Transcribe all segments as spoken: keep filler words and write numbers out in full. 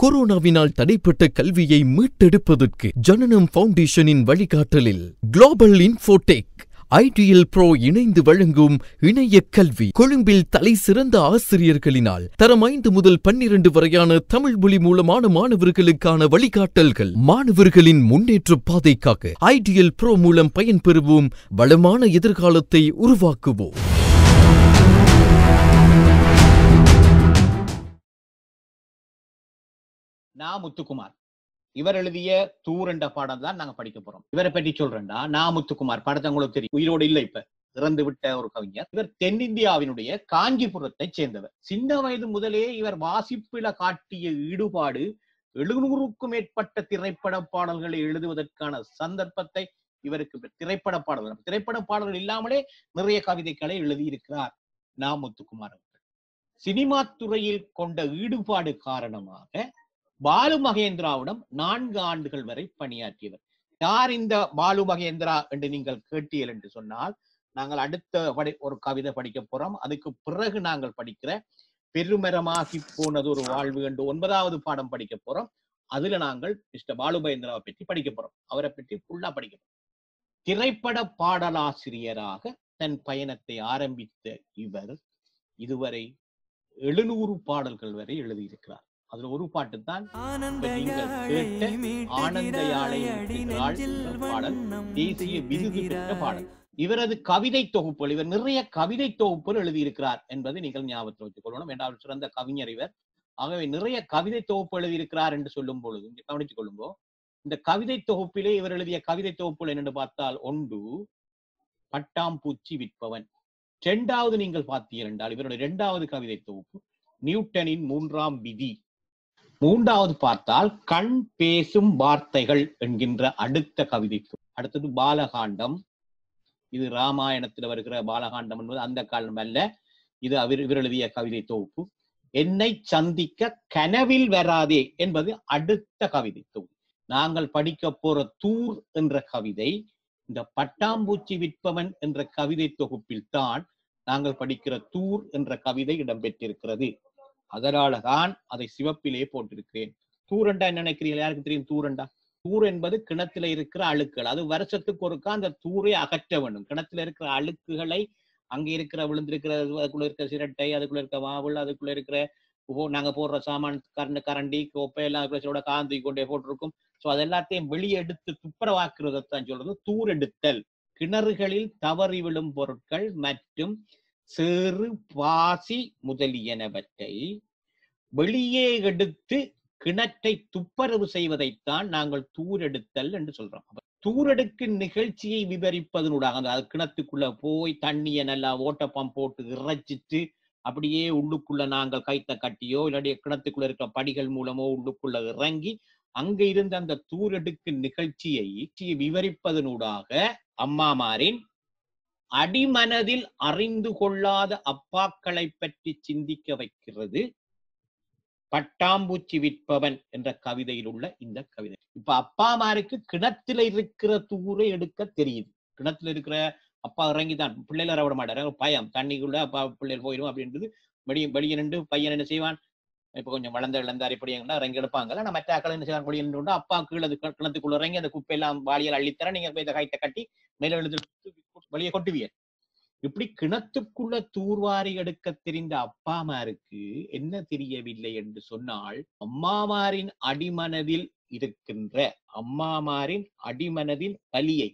கொரோனாவினால் தடைப்பட்ட கல்வியை மீட்டெடுப்பதற்கு ஜனனம் ஃபவுண்டேஷனின் வழிகாட்டலில் Global Info Tech IDL pro இணைந்து வழங்கும் இணைய கல்வி. கொழும்பில் தலை சிறந்த ஆசிரியர்களினால் தரம் ஐந்து முதல் பன்னிரண்டு வரையான தமிழ் மொழி மூலமான மாணவர்களுக்கான வழிகாட்டல்கள். மாணவர்களின் முன்னேற்ற பாதைக்காக ஐடிஎல் ப்ரோ மூலம் பயன்பெறுவோம். வளமான எதிர்காலத்தை உருவாக்குவோம். நான் முத்துக்குமார். இவர் எழுதிய தூரண்ட பாடம் தான் நாங்க படிக்க போறோம். இவரை பற்றி சொல்றேன்னா நான் முத்துக்குமார் படத்தை உங்களுக்கு தெரியும், உயிரோடு இல்லை, இப்ப இறந்து விட்ட ஒரு கவிஞர். இவர் தென்னிந்தியாவினுடைய காஞ்சிபுரத்தை சேர்ந்தவர். சின்ன வயது முதலே இவர் வாசிப்பில காட்டிய ஈடுபாடு எழுநூறுக்கும் மேற்பட்ட திரைப்பட பாடல்களை எழுதுவதற்கான சந்தர்ப்பத்தை இவருக்கு திரைப்பட பாடல்கள் திரைப்பட பாடல்கள் இல்லாமலே நிறைய கவிதைகளை எழுதியிருக்கிறார் நா முத்துக்குமார் அவர்கள். சினிமா துறையில் கொண்ட ஈடுபாடு காரணமாக பாலு மகேந்திராவிடம் நான்கு ஆண்டுகள் வரை பணியாற்றியவர். யார் இந்த பாலு மகேந்திரா என்று நீங்கள் கேட்டீர்கள் என்று சொன்னால், நாங்கள் அடுத்த ஒரு கவிதை படிக்க போறோம். அதுக்கு பிறகு நாங்கள் படிக்கிற பெருமரமாகி போனது ஒரு வாழ்வு என்று ஒன்பதாவது பாடம் படிக்க போறோம். அதுல நாங்கள் மிஸ்டர் பாலு மகேந்திராவை பற்றி படிக்க போறோம். அவரை பற்றி ஃபுல்லா படிக்க போறோம். திரைப்பட பாடலாசிரியராக தன் பயணத்தை ஆரம்பித்த இவர் இதுவரை எழுநூறு பாடல்கள் வரை எழுதியிருக்கிறார். அதுல ஒரு பாட்டு தான் ஆனந்த யாழை பாடல், தேசிய விருது பெற்ற பாடல். இவரது கவிதை தொகுப்புகள், இவர் நிறைய கவிதை தொகுப்புகள் எழுதியிருக்கிறார் என்பதை நீங்கள் ஞாபகத்தில் வைத்துக் கொள்ளணும். இரண்டாவது சிறந்த கவிஞர் இவர். ஆகவே நிறைய கவிதை தொகுப்பு எழுதியிருக்கிறார் என்று சொல்லும் பொழுது கவனித்துக் கொள்ளும்போ, இந்த கவிதை தொகுப்பிலே இவர் எழுதிய கவிதை தொகுப்புகள் என்னென்று பார்த்தால், ஒன்று பட்டாம்பூச்சி விற்பவன், இரண்டாவது நீங்கள் பார்த்தீர்கள் என்றால் இவருடைய இரண்டாவது கவிதை தொகுப்பு நியூட்டனின் மூன்றாம் விதி, மூன்றாவது பார்த்தால் கண் பேசும் வார்த்தைகள் என்கின்ற அடுத்த கவிதைக்கு, அடுத்தது பாலகாண்டம். இது ராமாயணத்துல வருகிற பாலகாண்டம் என்பது அந்த காலம் அல்ல, இது அவர் இவர் எழுதிய கவிதை தொகுப்பு. என்னை சந்திக்க கனவில் வராதே என்பது அடுத்த கவிதை தொகுப்பு. நாங்கள் படிக்க போற தூர் என்ற கவிதை இந்த பட்டாம்பூச்சி விற்பவன் என்ற கவிதை தொகுப்பில் தான் நாங்கள் படிக்கிற தூர் என்ற கவிதை இடம்பெற்றிருக்கிறது. அதனாலதான் அதை சிவப்பிலே போட்டிருக்கிறேன். தூரண்டா என்ன நினைக்கிறீங்களா? யாருக்கு தெரியும் தூரண்டா? தூர் என்பது கிணத்துல இருக்கிற அழுக்குகள். அது வருஷத்துக்கு ஒருக்கா அந்த தூரை அகற்ற வேண்டும். கிணத்துல இருக்கிற அழுக்குகளை, அங்கே இருக்கிற விழுந்திருக்கிற, அதுக்குள்ள இருக்கிற சிரட்டை, அதுக்குள்ள இருக்கிற வாவல், அதுக்குள்ள இருக்கிற நாங்க போடுற சாமான், கரண்ட் கரண்டி கோப்பை எல்லாம் காந்தி கொண்டே போட்டிருக்கும். சோ அது எல்லாத்தையும் வெளியே எடுத்து துப்புரவாக்குறதான் சொல்றது தூர் எடுத்தல். கிணறுகளில் தவறி விழும் பொருட்கள் மற்றும் சிறு பாசி முதலியனவற்றை வெளியே எடுத்து கிணற்றை துப்பரவு செய்வதைத்தான் நாங்கள் தூரெடுத்தல் என்று சொல்றோம். தூரெடுக்கும் நிகழ்ச்சியை விவரிப்பதனூடாக அந்த கிணத்துக்குள்ள போய் தண்ணியை நல்லா ஓட்டப்பம் போட்டு இறைச்சிட்டு அப்படியே உள்ளுக்குள்ள நாங்கள் கைத்த கட்டியோ இல்லாட்டிய கிணத்துக்குள்ள இருக்கிற படிகள் மூலமோ உள்ளுக்குள்ள இறங்கி அங்க இருந்த அந்த தூரெடுக்கும் நிகழ்ச்சியை விவரிப்பதனூடாக அம்மாமாரின் அடிமனதில் அறிந்து கொள்ளாத அப்பாக்களை பற்றி சிந்திக்க வைக்கிறது பட்டாம்பூச்சி விற்பவன் என்ற கவிதையில் உள்ள இந்த கவிதை. இப்ப அப்பாமாருக்கு கிணத்துல இருக்கிற தூரை எடுக்க தெரியுது. கிணத்துல இருக்கிற அப்பா இறங்கிதான் பிள்ளைல விட மாட்டாரு, பயம், தண்ணிக்குள்ள அப்பா பிள்ளைகள் போயிடும் அப்படின்றது. வெளியே வெளியே நின்று பையன் என்ன செய்வான்? இப்ப கொஞ்சம் வளர்ந்த இழந்தார் இப்படி இறங்கி எடுப்பாங்கல்ல, நம்ம மற்ற என்ன செய்வாங்க கொடி என்று அப்பா கீழே கிணத்துக்குள்ள இறங்கி அந்த குப்பையெல்லாம் வாளியால் அள்ளித்தர நீங்க போய் கைத்தை கட்டி மேல எழுந்து வெளியே கொட்டுவியர். இப்படி கிணத்துக்குள்ள தூர்வாரி எடுக்க தெரிந்த அப்பாமாருக்கு என்ன தெரியவில்லை என்று சொன்னால், அம்மாமாரின் அடிமனதில் இருக்கின்ற அம்மாமாரின் அடிமனதின் வலியை,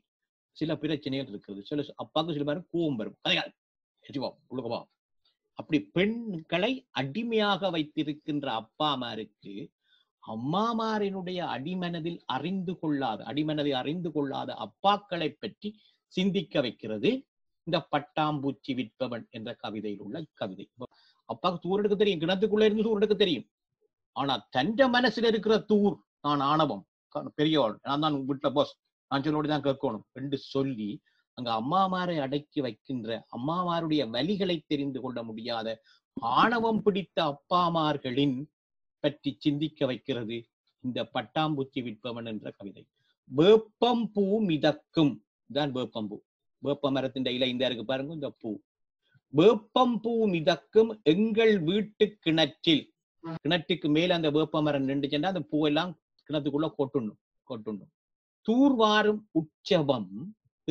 சில பிரச்சனைகள் இருக்கிறது. சில அப்பாவுக்கு சில பேரும் கோபம் வரும், கதையால் உலகமா. அப்படி பெண்களை அடிமையாக வைத்திருக்கின்ற அப்பாமாருக்கு அம்மாமாரினுடைய அடிமனதில் அறிந்து கொள்ளாத அடிமனதை அறிந்து கொள்ளாத அப்பாக்களை பற்றி சிந்திக்க வைக்கிறது இந்த பட்டாம்பூச்சி விற்பவன் என்ற கவிதையில் உள்ள கவிதை. அப்பாவுக்கு தூர் எடுக்க தெரியும், கிணத்துக்குள்ள இருந்து தூர் எடுக்க தெரியும். ஆனா தண்ட மனசுல இருக்கிற தூர், நான் ஆணவம், பெரியவாள், நான் தான் வீட்டுல பாஸ், நான் சொல்லோடுதான் கேட்கணும் என்று சொல்லி அங்க அம்மாமாரை அடக்கி வைக்கின்ற, அம்மாமாருடைய வலிகளை தெரிந்து கொள்ள முடியாத ஆணவம் பிடித்த அப்பாமார்களின் பற்றி சிந்திக்க வைக்கிறது இந்த பட்டாம்பூச்சி விற்பவன் என்ற கவிதை. வேப்பம் பூ மிதக்கும் தான் வேப்பம் பூ, வேப்ப மரத்தின் இலை இந்த இருக்கு பாருங்க இந்த பூ. வேப்பம் பூ மிதக்கும் எங்கள் வீட்டு கிணற்றில் கிணற்றுக்கு மேல அந்த வேப்பமரம் நின்றுச்சென்றா அந்த பூவெல்லாம் கிணத்துக்குள்ள கொட்டணும் கொட்டணும். தூர்வாரும் உற்சவம்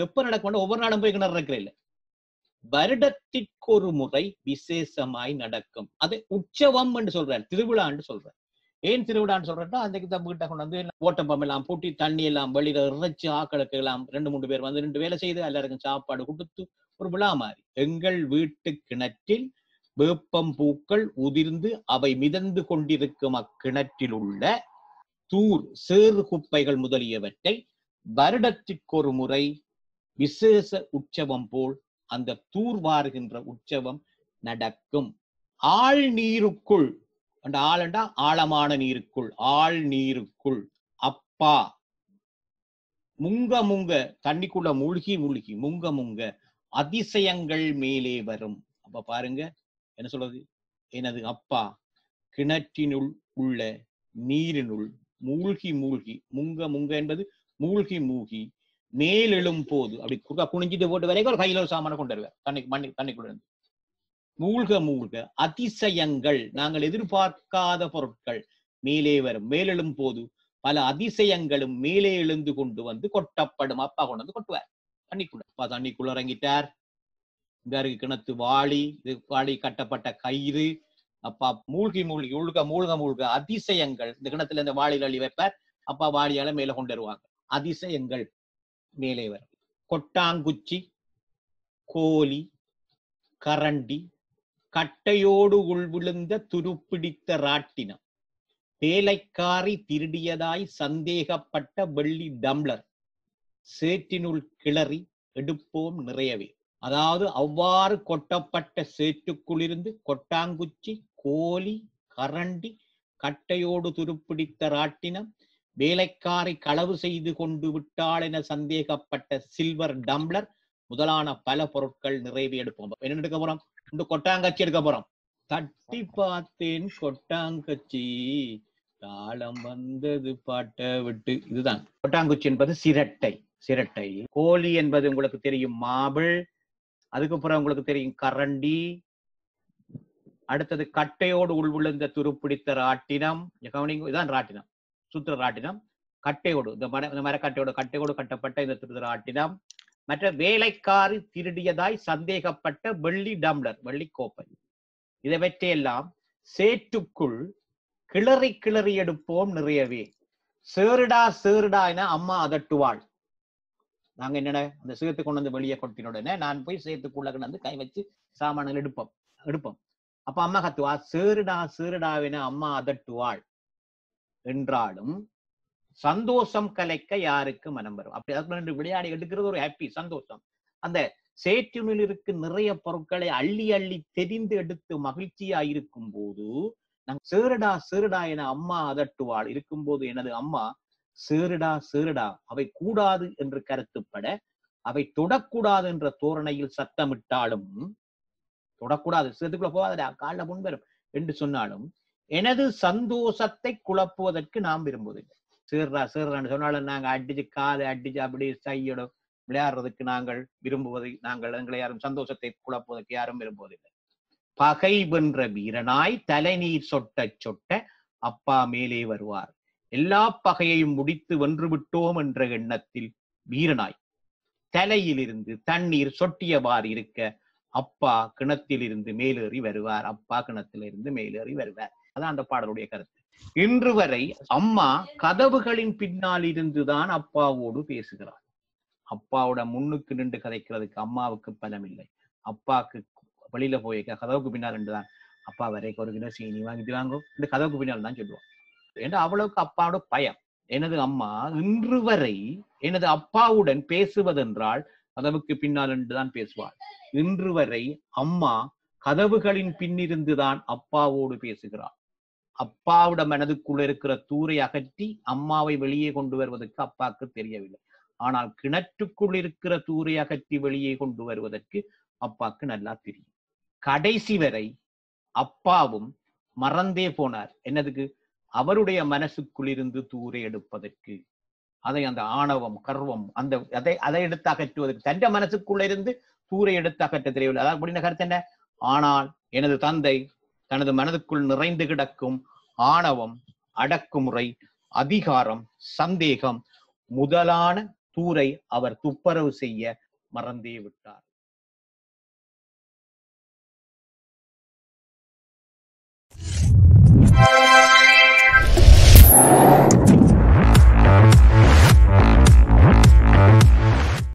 எப்ப நடக்கும்? ஒவ்வொரு நாளும் போய் கிணறு இருக்கிற இல்ல, வருடத்திற்கு ஒரு முறை விசேஷமாய் நடக்கும். அது உற்சவம் என்று சொல்றார், திருவிழா என்று சொல்றார். ஏன் திருவிழான்னு சொல்றேன்னா, அன்றைக்கு தான் வீட்டை கொண்டு வந்து ஓட்டம்பம் எல்லாம் பூட்டி தண்ணி எல்லாம் வெளியில இறைச்சி ஆக்களுக்கு எல்லாம் ரெண்டு மூணு பேர் வந்து ரெண்டு வேலை செய்து எல்லாருக்கும் சாப்பாடு கொடுத்து ஒரு விழா மாதிரி. எங்கள் வீட்டு கிணற்றில் வேப்பம் பூக்கள் உதிர்ந்து அவை மிதந்து கொண்டிருக்கும் அக்கிணற்றில் உள்ள தூர் சேறு குப்பைகள் முதலியவற்றை வருடத்திற்கு ஒரு முறை விசேஷ உற்சவம் போல் அந்த தூர் வாருகின்ற உற்சவம் நடக்கும். ஆழ் நீருக்குள், அந்த ஆழண்டா ஆழமான நீருக்குள், ஆழ் நீருக்குள் அப்பா முங்க முங்க தண்ணிக்குள்ள மூழ்கி மூழ்கி முங்க முங்க அதிசயங்கள் மேலே வரும். அப்ப பாருங்க என்ன சொல்றது, எனது அப்பா கிணற்றினுள் உள்ள நீரினுள் மூழ்கி மூழ்கி முங்க முங்க என்பது மூழ்கி மூழ்கி மேலெழும் போது அப்படி குறுக்கா குனிஞ்சிட்டு போட்டு வரைக்கும் ஒரு கையில ஒரு சாமான கொண்டு வருவார் தண்ணி மண்ணி தண்ணிக்குள்ள இருந்து. மூழ்க மூழ்க அதிசயங்கள், நாங்கள் எதிர்பார்க்காத பொருட்கள் மேலே வரும். மேலெழும் போது பல அதிசயங்களும் மேலே எழுந்து கொண்டு வந்து கொட்டப்படும். அப்பா கொண்டு வந்து கொட்டுவார் தண்ணிக்குள்ள. அப்பா தண்ணிக்குள்ள இறங்கிட்டார். இங்க இருக்கு கிணத்து வாளி, இது வாளி கட்டப்பட்ட கயிறு. அப்பா மூழ்கி மூழ்கி உழுக மூழ்க மூழ்க அதிசயங்கள். இந்த கிணத்துல இந்த வாளியில் அள்ளி வைப்பார். அப்பா வாளியால மேல கொண்டு வருவாங்க. அதிசயங்கள் மேலே வரும். கொட்டாங்குச்சி, கோலி, கரண்டி, கட்டையோடு உள் விழுந்த துருப்பிடித்த ராட்டினம், வேலைக்காரி திருடியதாய் சந்தேகப்பட்ட வெள்ளி டம்ளர், சேற்றினுள் கிளறி எடுப்போம் நிறையவே. அதாவது அவ்வாறு கொட்டப்பட்ட சேற்றுக்குள்ளிருந்து கொட்டாங்குச்சி, கோலி, கரண்டி, கட்டையோடு துருப்பிடித்த ராட்டினம், வேலைக்காரி களவு செய்து கொண்டு விட்டாள் என சந்தேகப்பட்ட சில்வர் டம்ளர் முதலான பல பொருட்கள் நிறைவே எடுப்போம். என்ன எடுக்க போறோம்? இந்த கொட்டாங்கச்சி எடுக்க போறோம். தட்டி பார்த்தேன் கொட்டாங்கச்சி, தாளம் வந்தது பாட்டை விட்டு. இதுதான் கொட்டாங்குச்சி என்பது சிரட்டை. சிரட்டை கோலி என்பது உங்களுக்கு தெரியும் மாபிள். அதுக்கப்புறம் உங்களுக்கு தெரியும் கரண்டி. அடுத்தது கட்டையோடு உள் விழுந்த துருப்பிடித்த ராட்டினம். கவனிங்க, இதுதான் ராட்டினம், சுத்திர ராட்டினம். கட்டையோடு, இந்த மர மரக்கட்டையோட கட்டையோடு கட்டப்பட்ட இந்த சுத்திர ராட்டினம். மற்ற வேலைக்காரி திருடியதாய் சந்தேகப்பட்ட வெள்ளி டம்ளர், வெள்ளி கோப்பை. இதை பற்றியெல்லாம் சேற்றுக்குள் கிளறி கிளறி எடுப்போம் நிறையவே. சேருடா சேருடா என அம்மா அதட்டுவாள். நாங்க என்னென்ன அந்த சேத்து கொண்டு வந்து வெளியே கொடுத்தின உடனே நான் போய் சேத்துக்குள்ள கொண்டு வந்து கை வச்சு சாமான்கள் எடுப்போம் எடுப்போம். அப்ப அம்மா கத்துவா, சேருடா சேருடாவின அம்மா அதட்டுவாள். என்றாலும் சந்தோஷம் கலைக்க யாருக்கு மனம் வரும்? அப்படி அதுக்கு விளையாடி எடுக்கிறது ஒரு ஹாப்பி சந்தோஷம். அந்த சேற்றுனில் இருக்கு நிறைய பொருட்களை அள்ளி அள்ளி தெரிந்து எடுத்து மகிழ்ச்சியா இருக்கும் போது நாங்கள் சேருடா சேருடா என அம்மா அதட்டுவாள் இருக்கும்போது எனது அம்மா சேருடா சேருடா அவை கூடாது என்று கருத்துப்பட அவை தொடக்கூடாது என்ற தோரணையில் சத்தமிட்டாலும், தொடக்கூடாது சேத்துக்குள்ள போவாதடா காலில் முன்வரும் என்று சொன்னாலும் எனது சந்தோஷத்தை குழப்புவதற்கு நாம் விரும்புவதில்லை. சேர்றா சேர்றான்னு சொன்னாலும் நாங்கள் அடிச்சு காதை அடிச்சு அப்படி சையோட விளையாடுறதுக்கு நாங்கள் விரும்புவதை, நாங்கள் எங்களை யாரும் சந்தோஷத்தை குழப்புவதற்கு யாரும் விரும்புவதில்லை. பகை வென்ற வீரனாய் தலைநீர் சொட்ட சொட்ட அப்பா மேலே வருவார். எல்லா பகையையும் முடித்து வென்று விட்டோம் என்ற எண்ணத்தில் வீரனாய் தலையிலிருந்து தண்ணீர் சொட்டியவாறு இருக்க அப்பா கிணத்திலிருந்து மேலேறி வருவார். அப்பா கிணத்திலிருந்து மேலேறி வருவார். அதான் அந்த பாடலுடைய கருத்து. இன்று வரை அம்மா கதவுகளின் பின்னால் இருந்துதான் அப்பாவோடு பேசுகிறார். அப்பாவோட முன்னுக்கு நின்று கதைக்கிறதுக்கு அம்மாவுக்கு பலம் இல்லை. அப்பாவுக்கு வெளியில போய் கதவுக்கு பின்னால் நின்றுதான் அப்பா வரைக்கும் ஒரு கிலோ சீனி வாங்கிட்டு வாங்கும் இந்த கதவுக்கு பின்னால் தான் சொல்லுவோம். ஏன்னா அவ்வளவுக்கு அப்பாவோட பயம். எனது அம்மா இன்று வரை எனது அப்பாவுடன் பேசுவதென்றால் கதவுக்கு பின்னால் நின்றுதான் பேசுவாள். இன்று வரை அம்மா கதவுகளின் பின்னிருந்துதான் அப்பாவோடு பேசுகிறாள். அப்பாவோட மனதுக்குள்ள இருக்கிற தூரை அகற்றி அம்மாவை வெளியே கொண்டு வருவதற்கு அப்பாவுக்கு தெரியவில்லை. ஆனால் கிணற்றுக்குள் இருக்கிற தூரை அகற்றி வெளியே கொண்டு வருவதற்கு அப்பாவுக்கு நல்லா தெரியும். கடைசி வரை அப்பாவும் மறந்தே போனார். என்னதுக்கு? அவருடைய மனசுக்குள் இருந்து தூரை எடுப்பதற்கு, அதை அந்த ஆணவம் கர்வம் அந்த அதை அதை எடுத்து அகற்றுவதற்கு, தன் மனசுக்குள்ள இருந்து தூரை எடுத்து அகற்ற தெரியவில்லை. அதாவது கருத்து என்ன? ஆனால் எனது தந்தை தனது மனதுக்குள் நிறைந்து கிடக்கும் ஆணவம், அடக்குமுறை, அதிகாரம், சந்தேகம் முதலான தூரை அவர் துப்புரவு செய்ய மறந்தே விட்டார்.